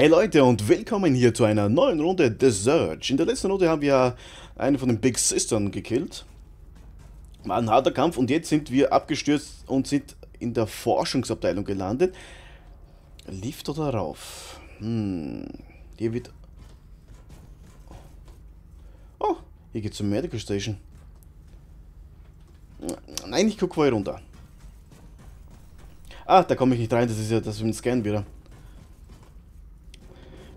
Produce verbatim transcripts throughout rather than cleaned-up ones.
Hey Leute und willkommen hier zu einer neuen Runde The Surge. In der letzten Runde haben wir eine von den Big Sistern gekillt. War ein harter Kampf und jetzt sind wir abgestürzt und sind in der Forschungsabteilung gelandet. Lift oder rauf? Hm, hier wird... Oh, hier geht's zur Medical Station. Nein, ich guck vorher runter. Ah, da komme ich nicht rein, das ist ja das mit dem Scan wieder.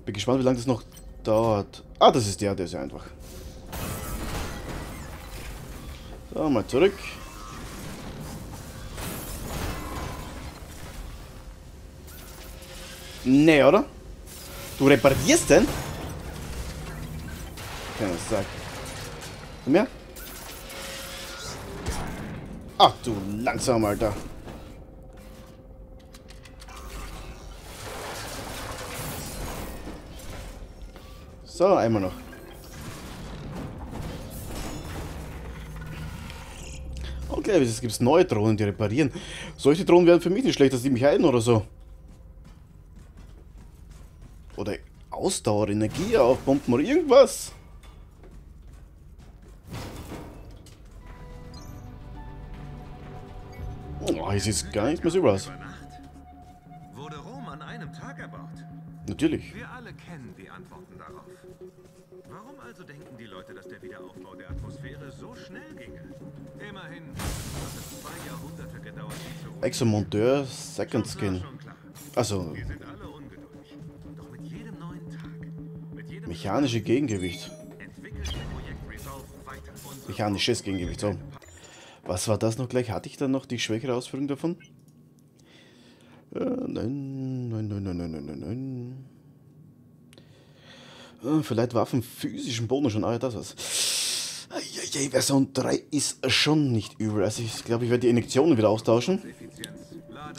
Bin gespannt, wie lange das noch dauert. Ah, das ist der, der ist ja einfach. So, mal zurück. Nee, oder? Du reparierst denn? Keine Sache. Komm her. Ach du langsam, Alter. So, einmal noch. Okay, es gibt neue Drohnen, die reparieren. Solche Drohnen wären für mich nicht schlecht, dass die mich heilen oder so. Oder Ausdauer, Energie aufpumpen oder irgendwas. Oh, hier sieht gar nichts mehr so aus. Wurde Rom an einem Tag erbaut? Natürlich. Wir alle kennen die Antworten darauf. Warum also denken die Leute, dass der Wiederaufbau der Atmosphäre so schnell ginge? Immerhin hat es zwei Jahrhunderte gedauert. Exo-Monteur, Second Skin. Also. Wir sind alle ungeduldig. Doch mit jedem neuen Tag, mit jedem mechanische Gegengewicht. Entwickelt Projekt Resolve weiter. Mechanisches Gegengewicht, so. Was war das noch gleich? Hatte ich dann noch die schwächere Ausführung davon? Äh, nein, nein, nein, nein, nein, nein, nein. Äh, vielleicht Waffen physischen Bonus schon, ah, das war's. Eieiei, Version drei ist schon nicht übel. Also ich glaube, ich werde die Injektionen wieder austauschen.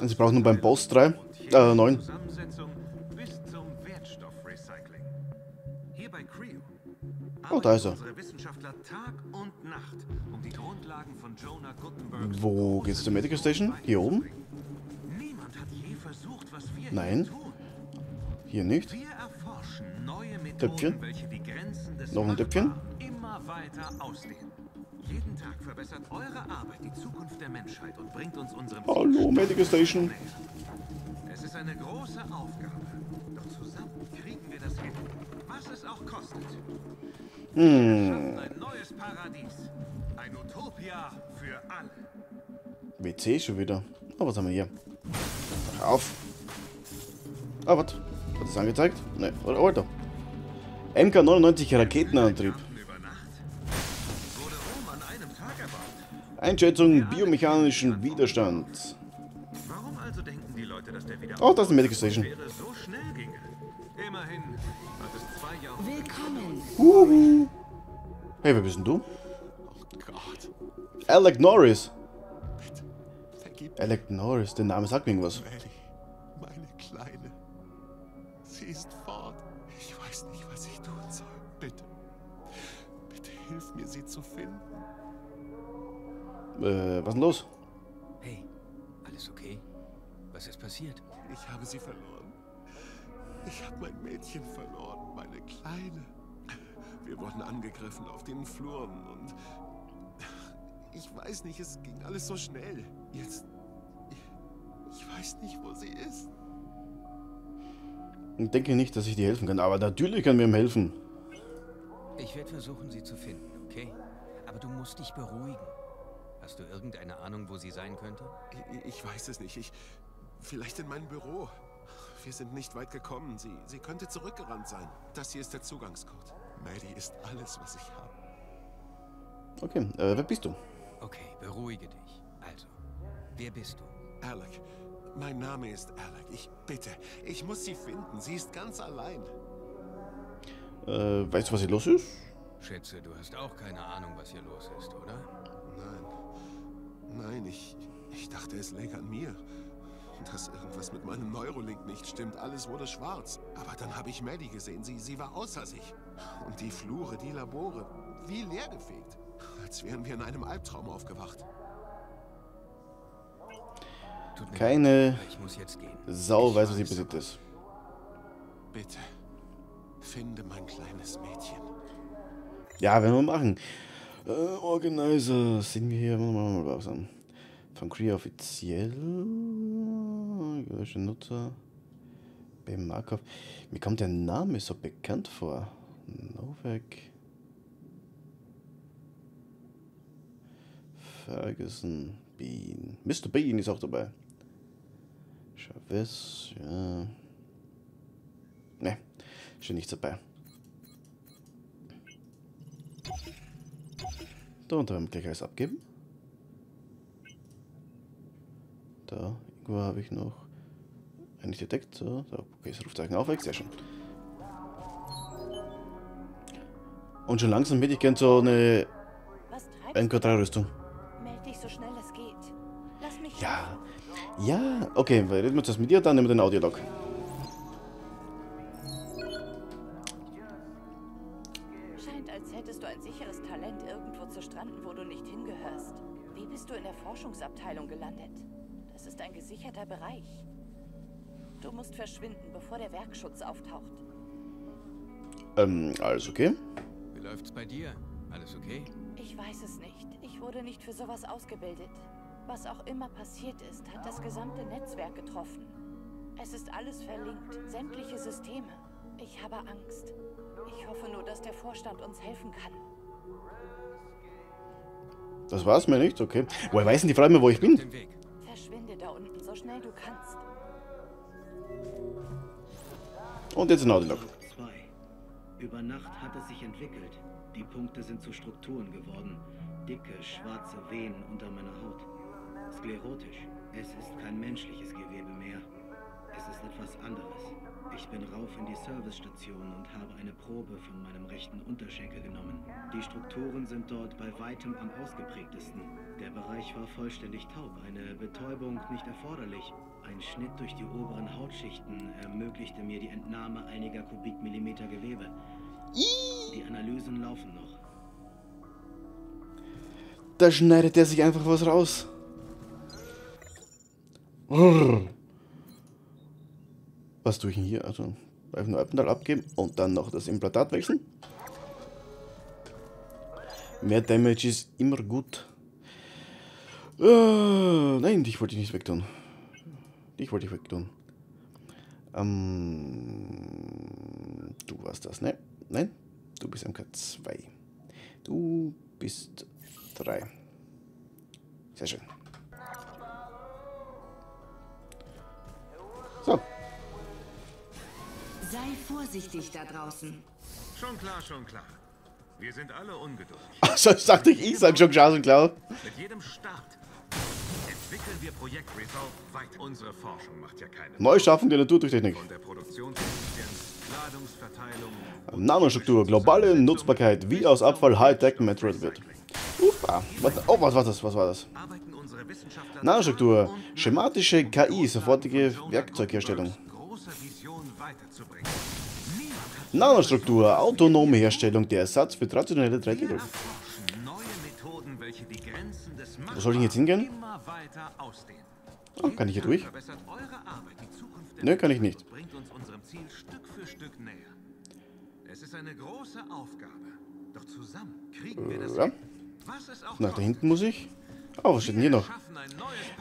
Und sie brauchen nur beim Boss drei, äh, neun. Oh, da ist er. Wo geht's zur Medical Station? Hier oben? Nein. Hier nicht. Töpfchen. Noch ein Töpfchen. Hallo, Medical Station. Es ist eine große Aufgabe. Doch zusammen kriegen wir das hin. Was es auch kostet. Hm. Ein neues Paradies. Ein Utopia für alle. W C schon wieder. Oh, was haben wir hier? Auf. Ah, was? Hat das angezeigt? Ne, oder Alter. M K neunundneunzig Raketenantrieb. Einschätzung biomechanischen Widerstand. Oh, das ist eine Medical Station. Uhu. Hey, wer bist denn du? Alec Norris. Alec Norris, der Name sagt mir irgendwas. Meine Kleine. Sie ist fort. Ich weiß nicht, was ich tun soll. Bitte. Bitte hilf mir, sie zu finden. Äh, was ist denn los? Hey, alles okay? Was ist passiert? Ich habe sie verloren. Ich habe mein Mädchen verloren, meine Kleine. Wir wurden angegriffen auf den Fluren und... Ich weiß nicht, es ging alles so schnell. Jetzt... Ich weiß nicht, wo sie ist. Ich denke nicht, dass ich dir helfen kann, aber natürlich kann mir ihm helfen. Ich werde versuchen, sie zu finden, okay? Aber du musst dich beruhigen. Hast du irgendeine Ahnung, wo sie sein könnte? Ich, ich weiß es nicht. Ich... Vielleicht in meinem Büro. Wir sind nicht weit gekommen. Sie, sie könnte zurückgerannt sein. Das hier ist der Zugangscode. Maddie ist alles, was ich habe. Okay, äh, wer bist du? Okay, beruhige dich. Also, wer bist du? Alec. Mein Name ist Alec. Ich bitte, ich muss sie finden. Sie ist ganz allein. Äh, weißt du, was hier los ist? Schätze, du hast auch keine Ahnung, was hier los ist, oder? Nein. Nein, ich, ich dachte, es läge an mir. Dass irgendwas mit meinem Neurolink nicht stimmt. Alles wurde schwarz. Aber dann habe ich Maddie gesehen. Sie, sie war außer sich. Und die Flure, die Labore, wie leergefegt. Als wären wir in einem Albtraum aufgewacht. Keine Sau weiß, was sie besitzt ist. Bitte, finde mein kleines Mädchen. Ja, werden wir machen. Äh, Organizer, sind wir hier? Machen wir mal was an. Von Creo offiziell. Nutzer. Ben Markov. Mir kommt der Name so bekannt vor. Novak. Ferguson. Bean. Mister Bean ist auch dabei. Chavez. Ja. Ne, schon nichts dabei. Da und da haben wir gleich alles abgeben. Da, irgendwo habe ich noch eigentlich entdeckt. So, da, okay, das Rufzeichen auch weg, sehr schön. Und schon langsam hätte ich gern so eine M K drei Rüstung. Meld dich so schnell es geht. Lass mich. Ja, ja, okay, weil reden wir zuerst mit dir, dann nehmen wir den Audiolog. Scheint, als hättest du ein sicheres Talent, irgendwo zu stranden, wo du nicht hingehörst. Wie bist du in der Forschungsabteilung gelandet? Das ist ein gesicherter Bereich. Du musst verschwinden, bevor der Werkschutz auftaucht. Ähm, alles okay? Wie läuft's bei dir? Alles okay? Ich weiß es nicht. Ich wurde nicht für sowas ausgebildet. Was auch immer passiert ist, hat das gesamte Netzwerk getroffen. Es ist alles verlinkt, sämtliche Systeme. Ich habe Angst. Ich hoffe nur, dass der Vorstand uns helfen kann. Das war's mir nicht, okay. Woher weiß denn die Frau immer, wo ich bin? Verschwinde da unten, so schnell du kannst. Und jetzt ein Audiolog. Über Nacht hat es sich entwickelt. Die Punkte sind zu Strukturen geworden. Dicke, schwarze Venen unter meiner Haut. Sklerotisch. Es ist kein menschliches Gewebe mehr. Es ist etwas anderes. Ich bin rauf in die Servicestation und habe eine Probe von meinem rechten Unterschenkel genommen. Die Strukturen sind dort bei weitem am ausgeprägtesten. Der Bereich war vollständig taub, eine Betäubung nicht erforderlich. Ein Schnitt durch die oberen Hautschichten ermöglichte mir die Entnahme einiger Kubikmillimeter Gewebe. Die Analysen laufen noch. Da schneidet er sich einfach was raus. Was tue ich denn hier? Also, einfach nur Abteil abgeben und dann noch das Implantat wechseln. Mehr Damage ist immer gut. Uh, nein, dich wollte ich nicht wegtun. Dich wollte ich wegtun. Ähm, du warst das, ne? Nein, du bist M K zwei. Du bist drei. Sehr schön. So. Sei vorsichtig da draußen. Schon klar, schon klar. Wir sind alle ungeduldig. Ach, so sagte ich, ich sag schon klar, schon klar. Mit jedem Start entwickeln wir Projekt Resolve weiter. Unsere Forschung macht ja keine Neuschaffung der Naturtechnik. Von der Produktionsintelligenz, Ladungsverteilung, Nanostruktur, globale Nutzbarkeit, wie aus Abfall Hightech Material wird. Upa. Oh, was war das? Was war das? Nanostruktur, schematische K I, sofortige Werkzeugherstellung. Nanostruktur, autonome Herstellung, der Ersatz für traditionelle drei D-Druck. Wo soll ich jetzt hingehen? Oh, kann ich hier durch? Ne, kann ich nicht. Ja. Nach da hinten muss ich. Oh, was steht denn hier noch?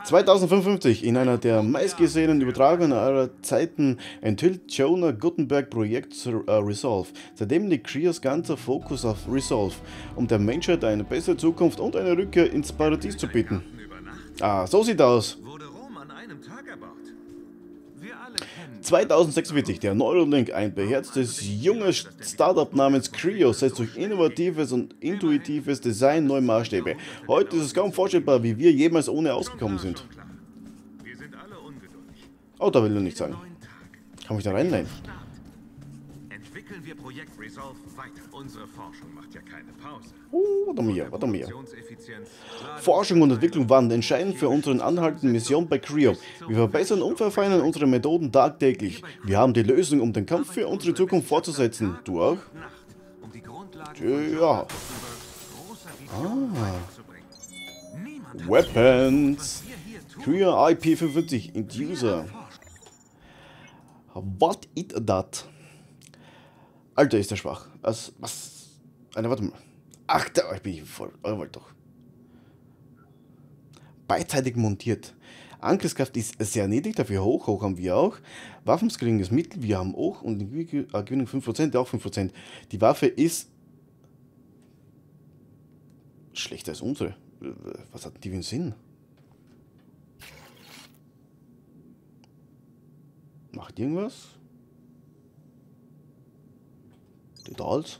zweitausendfünfundfünfzig, in einer der meistgesehenen Übertragungen aller Zeiten enthüllt Jonah Gutenberg Projekt Resolve, seitdem liegt Creos ganzer Fokus auf Resolve, um der Menschheit eine bessere Zukunft und eine Rückkehr ins Paradies zu bieten. Ah, so sieht aus. zweitausendsechsundvierzig, der Neurolink, ein beherztes junges Startup namens Creo, setzt durch innovatives und intuitives Design neue Maßstäbe. Heute ist es kaum vorstellbar, wie wir jemals ohne ausgekommen sind. Oh, da will er nichts sagen. Kann mich da rein? Nein. Entwickeln wir Projekt Resolve weiter. Unsere Forschung macht ja keine Pause. Oh, warte mal hier, warte mal hier. Forschung und Entwicklung waren entscheidend für unsere anhaltende Mission bei Creo. Wir verbessern und verfeinern unsere Methoden tagtäglich. Wir haben die Lösung, um den Kampf für unsere Zukunft fortzusetzen. Du auch? Ja. Ah. Weapons. Creo I P fünfundfünfzig Inducer. What it that? Alter, ist der schwach. Was? Was? Alter, warte mal. Ach, da ich bin voll. Eure wollt doch. Beidseitig montiert. Angriffskraft ist sehr niedrig, dafür hoch. Hoch haben wir auch. Waffenscreen ist mittel, wir haben hoch. Und die Gewinnung fünf Prozent, auch fünf Prozent. Die Waffe ist schlechter als unsere. Was hat die für einen Sinn? Macht irgendwas? Details.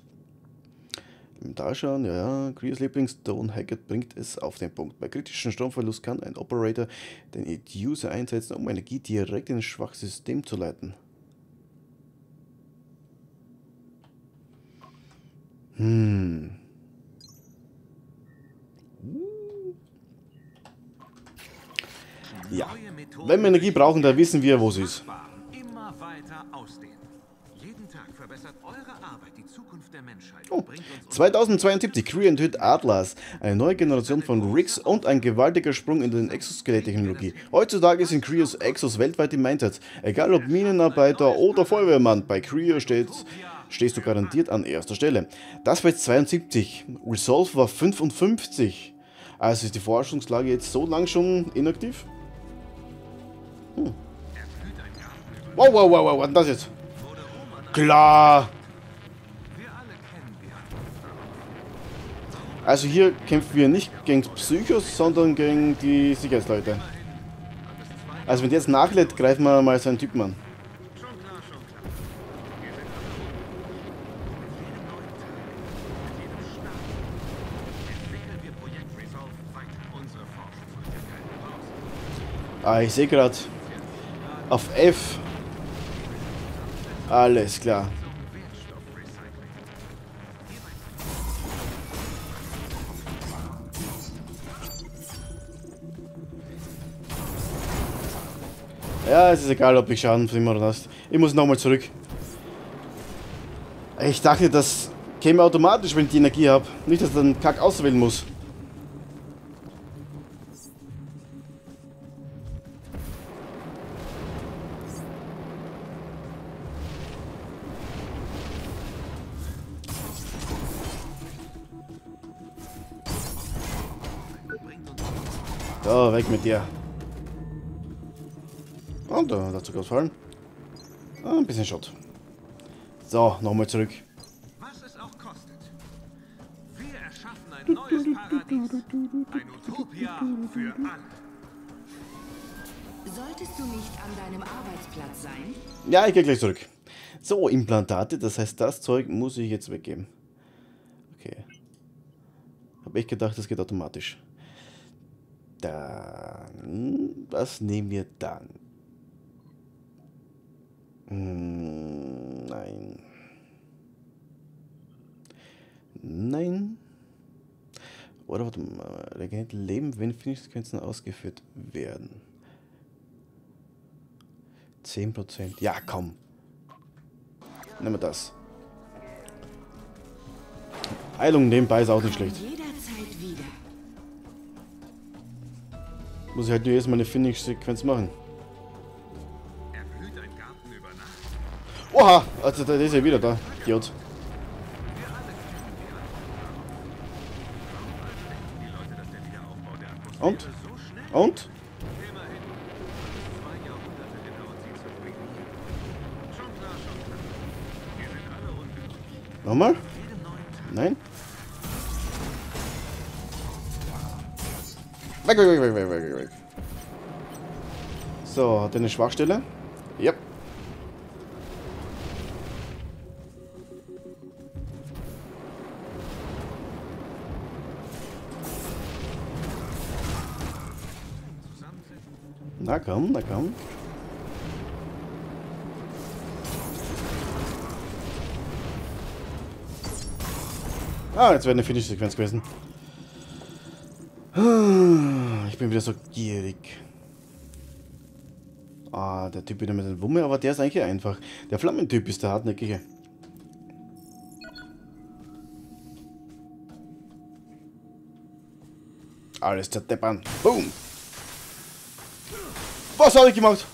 Inventar schauen, ja, ja. Creos Lieblingston Hackett bringt es auf den Punkt. Bei kritischem Stromverlust kann ein Operator den End-User einsetzen, um Energie direkt in ein schwaches System zu leiten. Hm. Ja. Wenn wir Energie brauchen, dann wissen wir, wo sie ist. Immer weiter ausdehnen. Jeden Tag verbessert eure Arbeit die Zukunft der Menschheit. Oh. zweitausendzweiundsiebzig, Creo enthüllt Atlas, eine neue Generation von Rigs und ein gewaltiger Sprung in den Exoskelett-Technologie. Heutzutage sind Creos Exos weltweit im Einsatz. Egal ob Minenarbeiter oder Feuerwehrmann, bei Creo stehst, stehst du garantiert an erster Stelle. Das war jetzt zweiundsiebzig, Resolve war fünfundfünfzig. Also ist die Forschungslage jetzt so lang schon inaktiv? Hm. Wow, wow, wow, wow, was ist das jetzt? Klar! Also hier kämpfen wir nicht gegen Psychos, sondern gegen die Sicherheitsleute. Also wenn der jetzt nachlädt, greifen wir mal seinen Typen an. Ah, ich sehe gerade. Auf F. Alles klar. Ja, es ist egal, ob ich Schaden von ihm oder das. Ich muss nochmal zurück. Ich dachte, das käme automatisch, wenn ich die Energie habe. Nicht, dass ich dann Kack auswählen muss. Oh, weg mit dir. Und da dazu ausfallen. Ah, ein bisschen Schott. So, nochmal zurück. Was es auch kostet. Wir erschaffen ein neues Paradies. Ein Utopia für alle. Solltest du nicht an deinem Arbeitsplatz sein? Ja, ich gehe gleich zurück. So, Implantate, das heißt, das Zeug muss ich jetzt weggeben. Okay. Habe ich gedacht, das geht automatisch. Dann, was nehmen wir dann? Hm, nein. Nein. Oder warte mal, regeneriert Leben, wenn Finishsequenzen ausgeführt werden. zehn Prozent. Ja, komm. Nehmen wir das. Heilung nebenbei ist auch nicht schlecht. Muss ich halt nur erstmal eine Finish-Sequenz machen. Oha! Also, der ist ja wieder da, Idiot. Und? Und? Nochmal? Nein? Weg, weg, weg, weg, weg, weg. So, hat er eine Schwachstelle? Ja. Yep. Na komm, na komm. Ah, jetzt wäre eine Finish-Sequenz gewesen. Ich bin wieder so gierig. Ah, der Typ wieder mit der Wumme, aber der ist eigentlich einfach. Der Flammentyp ist der hartnäckige. Alles zerdeppern. Boom! Was habe ich gemacht?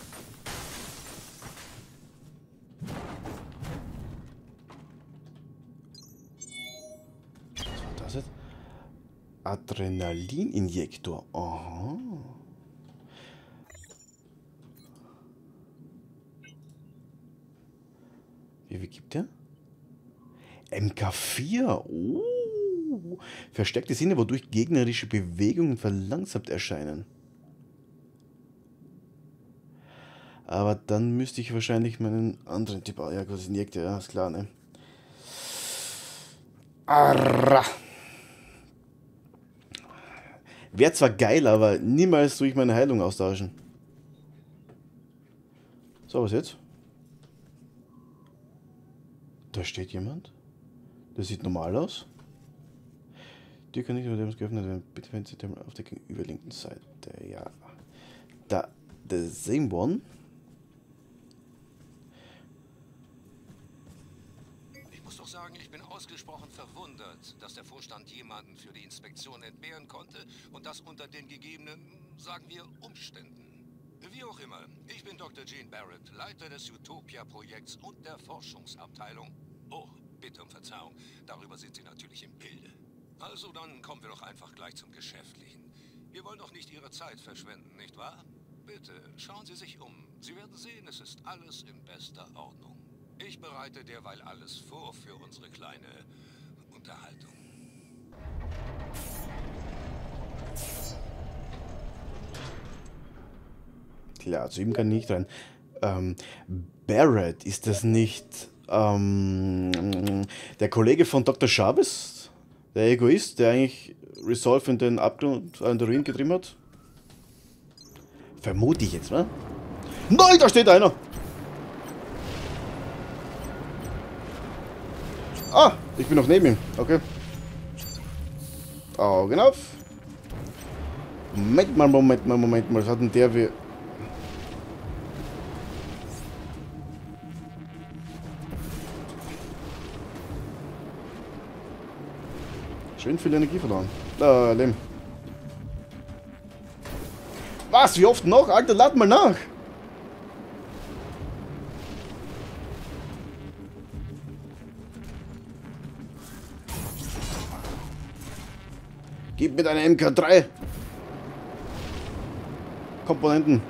das? Adrenalininjektor. Aha. Wie viel gibt der? M K vier. Oh. Versteckte Sinne, wodurch gegnerische Bewegungen verlangsamt erscheinen. Aber dann müsste ich wahrscheinlich meinen anderen Typ... Ja, das Injektor, ja, ist klar, ne? Arrra. Wäre zwar geil, aber niemals tue ich meine Heilung austauschen. So, was jetzt? Da steht jemand. Das sieht normal aus. Die kann nicht über dem geöffnet werden. Bitte wenn Sie dem auf der gegenüberliegenden Seite. Ja. Da. The same one. Ich muss doch sagen, ich bin ausgesprochen verwundert, dass der Vorstand jemanden für die Inspektion entbehren konnte und das unter den gegebenen, sagen wir, Umständen. Wie auch immer, ich bin Doktor Jean Barrett, Leiter des Utopia-Projekts und der Forschungsabteilung. Oh, bitte um Verzeihung, darüber sind Sie natürlich im Bilde. Also dann kommen wir doch einfach gleich zum Geschäftlichen. Wir wollen doch nicht Ihre Zeit verschwenden, nicht wahr? Bitte, schauen Sie sich um. Sie werden sehen, es ist alles in bester Ordnung. Ich bereite derweil alles vor für unsere kleine Unterhaltung. Klar, zu ihm kann ich nicht rein. Ähm, Barrett, ist das nicht ähm, der Kollege von Doktor Chavez? Der Egoist, der eigentlich Resolve in den Abgrund, in den Ruin getrieben hat? Vermute ich jetzt, ne? Nein, da steht einer! Ah, ich bin noch neben ihm. Okay. Augen auf. Moment mal, Moment mal, Moment mal. Was hat denn der wir... Schön viel Energie verloren. Da, Leben. Was? Wie oft noch? Alter, lad mal nach! Gib mir deine M K drei! Komponenten.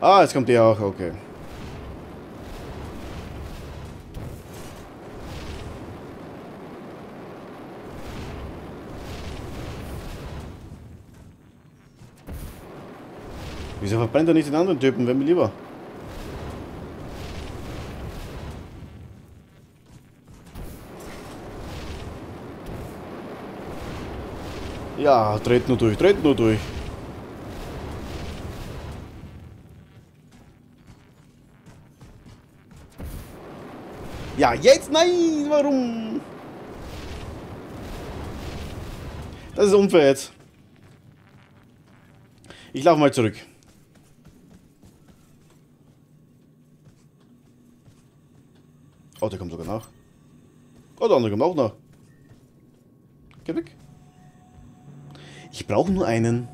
Ah, jetzt kommt die auch, okay. Wieso verbrennt er nicht den anderen Typen? Wäre mir lieber. Ja, dreht nur durch, dreht nur durch. Ja, jetzt nein, warum? Das ist unfair jetzt. Ich laufe mal zurück. Oh, der kommt sogar nach. Oh, der andere kommt auch nach. Geh weg. Ich brauche nur einen.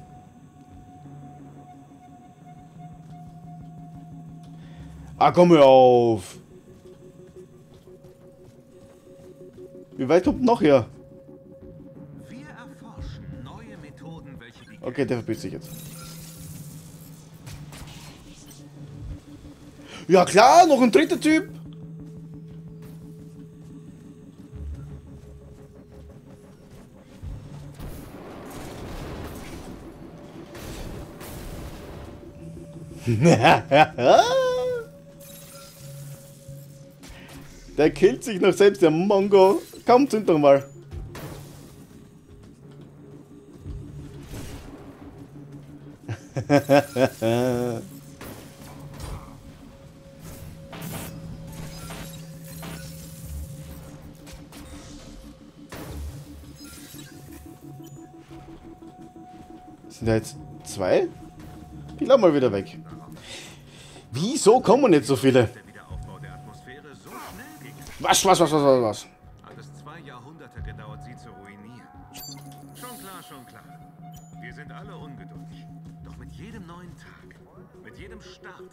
Ah, komm, hör auf. Wie weit kommt noch her? Wir erforschen neue Methoden, welche die... Okay, der verbietet sich jetzt. Ja klar, noch ein dritter Typ. Der killt sich noch selbst, der Mongo. Komm, zünd doch mal. Sind da jetzt zwei? Ich lauf mal wieder weg. Wieso kommen nicht so viele? Was, was, was, was, was, was? Hat es zwei Jahrhunderte gedauert, sie zu ruinieren. Schon klar, schon klar. Wir sind alle ungeduldig. Doch mit jedem neuen Tag, mit jedem Start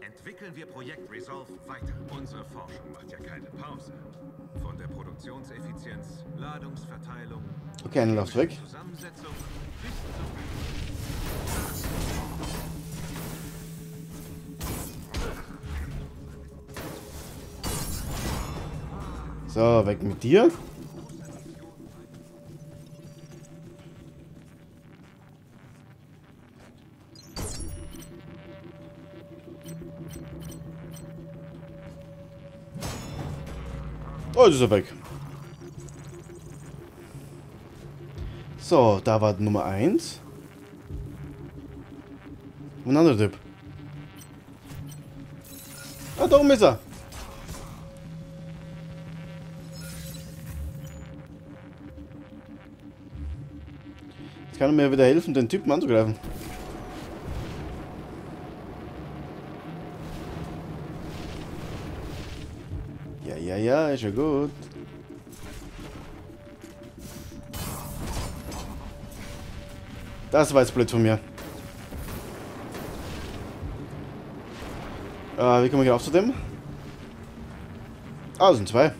entwickeln wir Projekt Resolve weiter. Unsere Forschung macht ja keine Pause. Von der Produktionseffizienz, Ladungsverteilung, okay, dann läuft's weg. Zusammensetzung bis zum So, weg mit dir. Oh, jetzt ist er weg. So, da war Nummer eins. Und ein anderer Typ. Ah, da oben ist er. Jetzt kann er mir wieder helfen, den Typen anzugreifen. Ja, ja, ist ja gut. Das war jetzt blöd von mir. Äh, wie kommen wir hier auf zu dem? Ah, das sind zwei.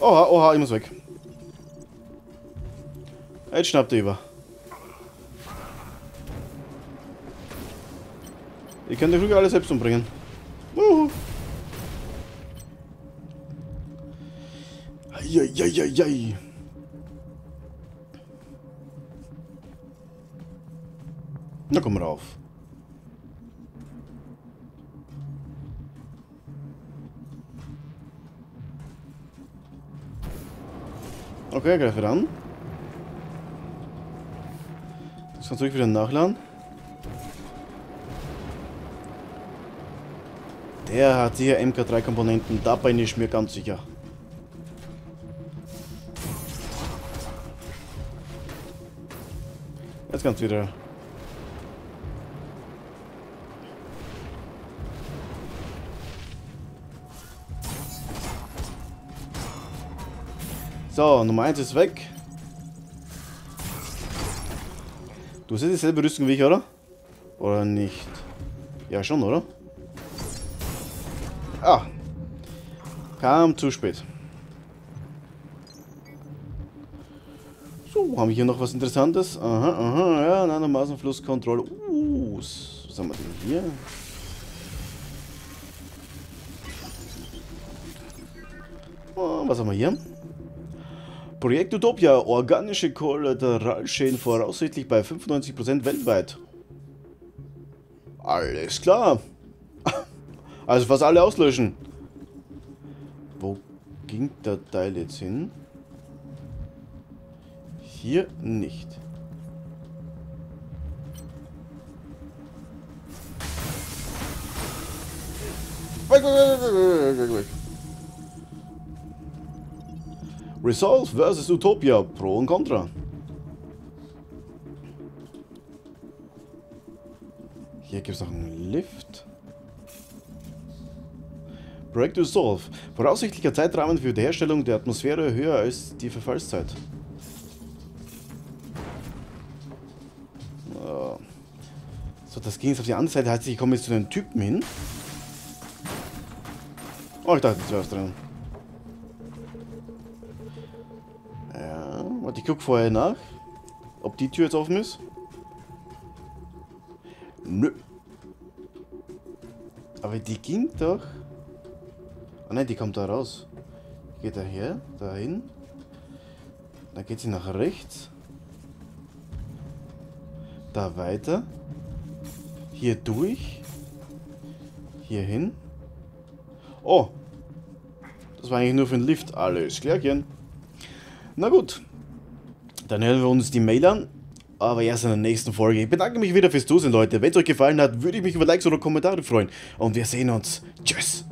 Oha, oha, ich muss weg. Jetzt schnappt er über. Ihr könnt euch ruhig alle selbst umbringen. Wuhu. Eieieiei. Na komm rauf. Okay, greife ran. Das kann natürlich wieder nachladen. Der hat hier M K drei Komponenten, da bin ich mir ganz sicher. Jetzt kann's wieder. So, Nummer eins ist weg. Du hast dieselbe Rüstung wie ich, oder? Oder nicht? Ja, schon, oder? Ah. Kam zu spät. So, haben wir hier noch was Interessantes? Aha, aha, ja, Nanomaßenflusskontrolle. Uh, was haben wir denn hier? Oh, was haben wir hier? Projekt Utopia, organische Kollateralschäden voraussichtlich bei fünfundneunzig Prozent weltweit. Alles klar. Also fast alle auslöschen. Wo ging der Teil jetzt hin? Hier nicht. Weg, weg, weg, weg, weg. Resolve versus Utopia, Pro und Contra. Hier gibt es noch einen Lift. Projekt Resolve. Voraussichtlicher Zeitrahmen für die Herstellung der Atmosphäre höher als die Verfallszeit. So, das ging jetzt auf die andere Seite. Heißt, ich komme jetzt zu den Typen hin. Oh, ich dachte, das war's drin. Ich guck vorher nach, ob die Tür jetzt offen ist. Nö. Aber die ging doch. Ah nein, die kommt da raus. Geht daher, dahin. Dann geht sie nach rechts. Da weiter. Hier durch. Hier hin. Oh. Das war eigentlich nur für den Lift. Alles klärchen. Na gut. Dann hören wir uns die Mail an, aber erst in der nächsten Folge. Ich bedanke mich wieder fürs Zusehen, Leute. Wenn es euch gefallen hat, würde ich mich über Likes oder Kommentare freuen. Und wir sehen uns. Tschüss.